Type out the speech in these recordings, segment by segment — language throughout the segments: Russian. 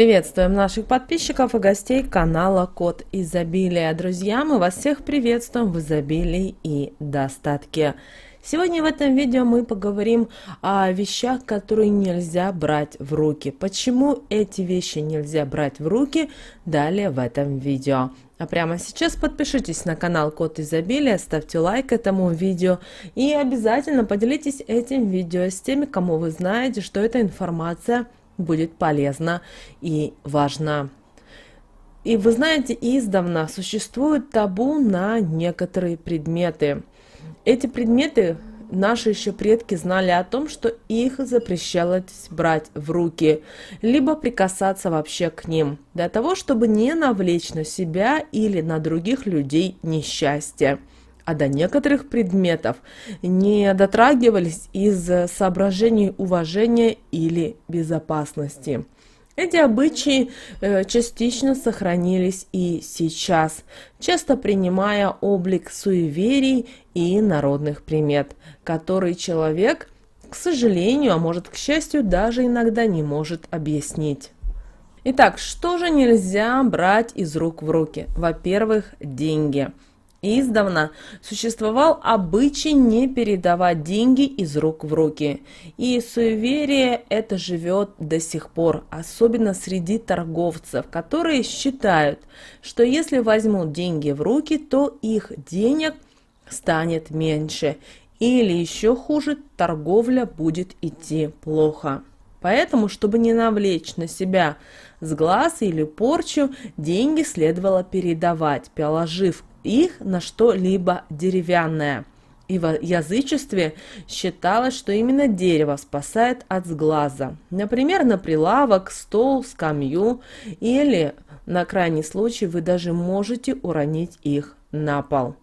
Приветствуем наших подписчиков и гостей канала Кот Изобилия. Друзья, мы вас всех приветствуем в изобилии и достатке. Сегодня в этом видео мы поговорим о вещах, которые нельзя брать в руки. Почему эти вещи нельзя брать в руки, далее в этом видео. А прямо сейчас подпишитесь на канал Кот Изобилия, ставьте лайк этому видео и обязательно поделитесь этим видео с теми, кому вы знаете, что эта информация будет полезна и важна. И вы знаете, издавна существует табу на некоторые предметы. Эти предметы наши еще предки знали о том, что их запрещалось брать в руки, либо прикасаться вообще к ним, для того, чтобы не навлечь на себя или на других людей несчастье. А до некоторых предметов не дотрагивались из соображений уважения или безопасности. Эти обычаи частично сохранились и сейчас, часто принимая облик суеверий и народных примет, которые человек, к сожалению, а может к счастью, даже иногда не может объяснить. Итак, что же нельзя брать из рук в руки? Во-первых, деньги. Издавна существовал обычай не передавать деньги из рук в руки. И суеверие это живет до сих пор, особенно среди торговцев, которые считают, что если возьмут деньги в руки, то их денег станет меньше. Или еще хуже, торговля будет идти плохо. Поэтому, чтобы не навлечь на себя сглаз или порчу, деньги следовало передавать, положив их на что-либо деревянное. И в язычестве считалось, что именно дерево спасает от сглаза. Например, на прилавок, стол, скамью или, на крайний случай, вы даже можете уронить их на пол.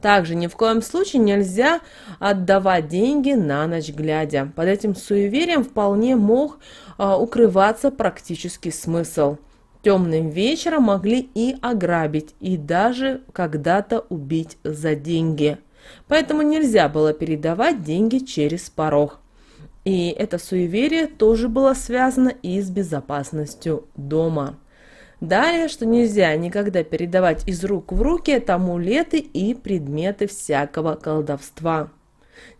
Также ни в коем случае нельзя отдавать деньги на ночь глядя. Под этим суеверием вполне мог укрываться практический смысл. Темным вечером могли и ограбить, и даже когда-то убить за деньги. Поэтому нельзя было передавать деньги через порог. И это суеверие тоже было связано и с безопасностью дома. Далее, что нельзя никогда передавать из рук в руки, это амулеты и предметы всякого колдовства.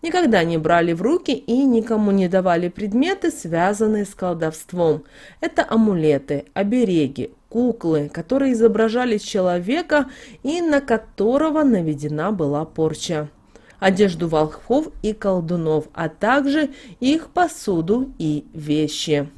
Никогда не брали в руки и никому не давали предметы, связанные с колдовством. Это амулеты, обереги, куклы, которые изображали человека и на которого наведена была порча. Одежду волхвов и колдунов, а также их посуду и вещи.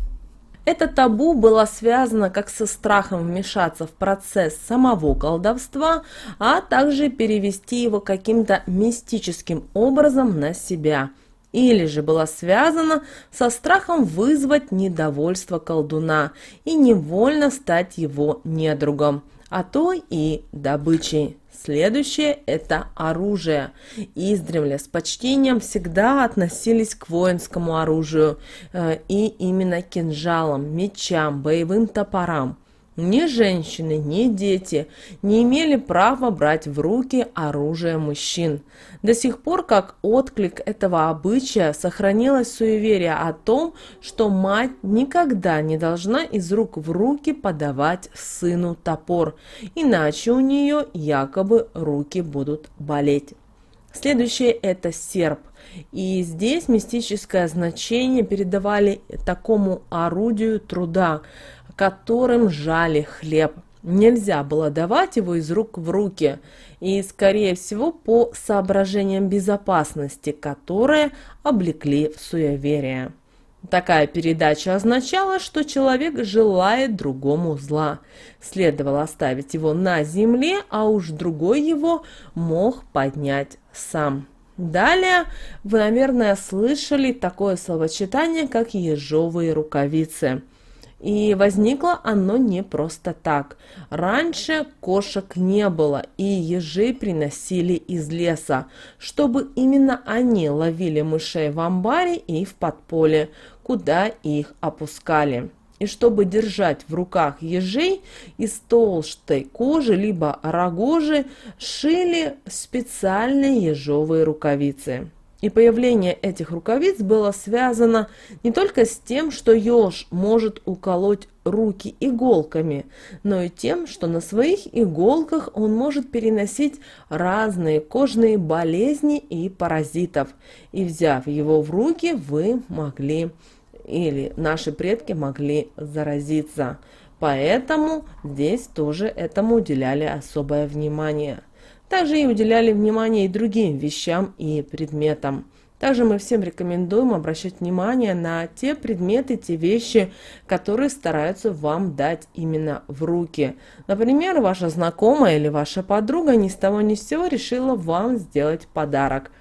Это табу было связано как со страхом вмешаться в процесс самого колдовства, а также перевести его каким-то мистическим образом на себя. Или же было связано со страхом вызвать недовольство колдуна и невольно стать его недругом, а то и добычей. Следующее – это оружие. Издревле с почтением всегда относились к воинскому оружию, и именно кинжалам, мечам, боевым топорам. Ни женщины, ни дети не имели права брать в руки оружие мужчин. До сих пор, как отклик этого обычая, сохранилось суеверие о том, что мать никогда не должна из рук в руки подавать сыну топор, иначе у нее якобы руки будут болеть. Следующее – это серп. И здесь мистическое значение передавали такому орудию труда, которым жали хлеб. Нельзя было давать его из рук в руки, и, скорее всего, по соображениям безопасности, которые облекли в суеверие. Такая передача означала, что человек желает другому зла. Следовало оставить его на земле, а уж другой его мог поднять сам. Далее вы, наверное, слышали такое словосочетание, как «ежовые рукавицы». И возникло оно не просто так. Раньше кошек не было, и ежи приносили из леса, чтобы именно они ловили мышей в амбаре и в подполе, куда их опускали. И чтобы держать в руках ежей, из толстой кожи либо рогожи шили специальные ежовые рукавицы. И появление этих рукавиц было связано не только с тем, что еж может уколоть руки иголками, но и тем, что на своих иголках он может переносить разные кожные болезни и паразитов. И взяв его в руки, вы могли, или наши предки могли заразиться. Поэтому здесь тоже этому уделяли особое внимание. Также и уделяли внимание и другим вещам и предметам. Также мы всем рекомендуем обращать внимание на те предметы, те вещи, которые стараются вам дать именно в руки. Например, ваша знакомая или ваша подруга ни с того ни с сего решила вам сделать подарок.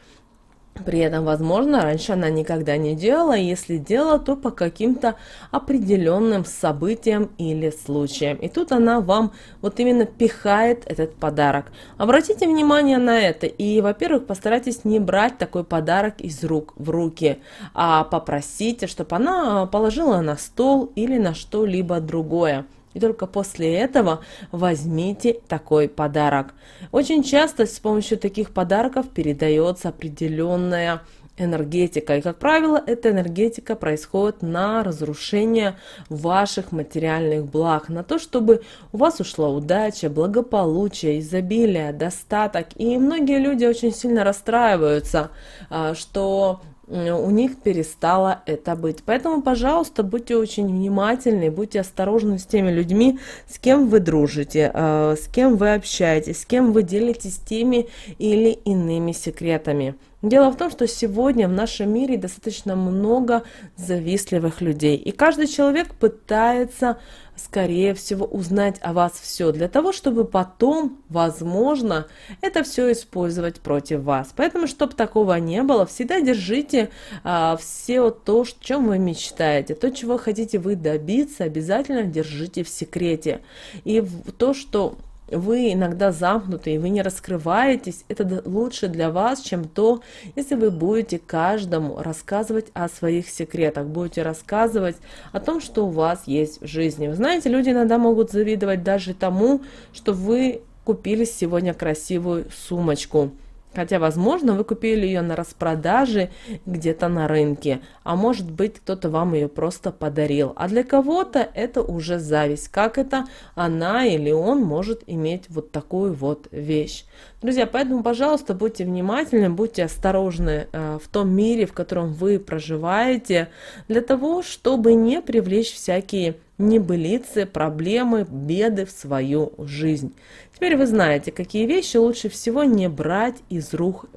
При этом, возможно, раньше она никогда не делала, и если делала, то по каким-то определенным событиям или случаям. И тут она вам вот именно пихает этот подарок. Обратите внимание на это и, во-первых, постарайтесь не брать такой подарок из рук в руки, а попросите, чтобы она положила на стол или на что-либо другое. И только после этого возьмите такой подарок. Очень часто с помощью таких подарков передается определенная энергетика. И, как правило, эта энергетика происходит на разрушение ваших материальных благ, на то, чтобы у вас ушла удача, благополучие, изобилие, достаток. И многие люди очень сильно расстраиваются, что у них перестало это быть. Поэтому, пожалуйста, будьте очень внимательны, будьте осторожны с теми людьми, с кем вы дружите, с кем вы общаетесь, с кем вы делитесь теми или иными секретами. Дело в том, что сегодня в нашем мире достаточно много завистливых людей. И каждый человек пытается, скорее всего, узнать о вас все, для того, чтобы потом, возможно, это все использовать против вас. Поэтому, чтобы такого не было, всегда держите все то, о чем вы мечтаете, то, чего хотите вы добиться, обязательно держите в секрете. И то, что вы иногда замкнуты, и вы не раскрываетесь, это лучше для вас, чем то, если вы будете каждому рассказывать о своих секретах, будете рассказывать о том, что у вас есть в жизни. Вы знаете, люди иногда могут завидовать даже тому, что вы купили сегодня красивую сумочку. Хотя, возможно, вы купили ее на распродаже где-то на рынке, а может быть, кто-то вам ее просто подарил. А для кого-то это уже зависть. Как это она или он может иметь вот такую вот вещь? Друзья, поэтому, пожалуйста, будьте внимательны, будьте осторожны в том мире, в котором вы проживаете, для того, чтобы не привлечь всякие небылицы, проблемы, беды в свою жизнь. Теперь вы знаете, какие вещи лучше всего не брать из рук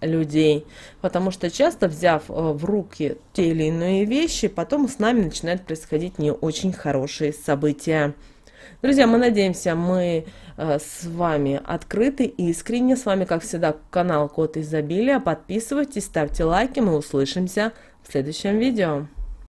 людей, потому что часто, взяв в руки те или иные вещи, потом с нами начинают происходить не очень хорошие события. Друзья, мы надеемся, мы с вами открыты и искренне. С вами, как всегда, канал Кот Изобилия. Подписывайтесь, ставьте лайки, мы услышимся в следующем видео.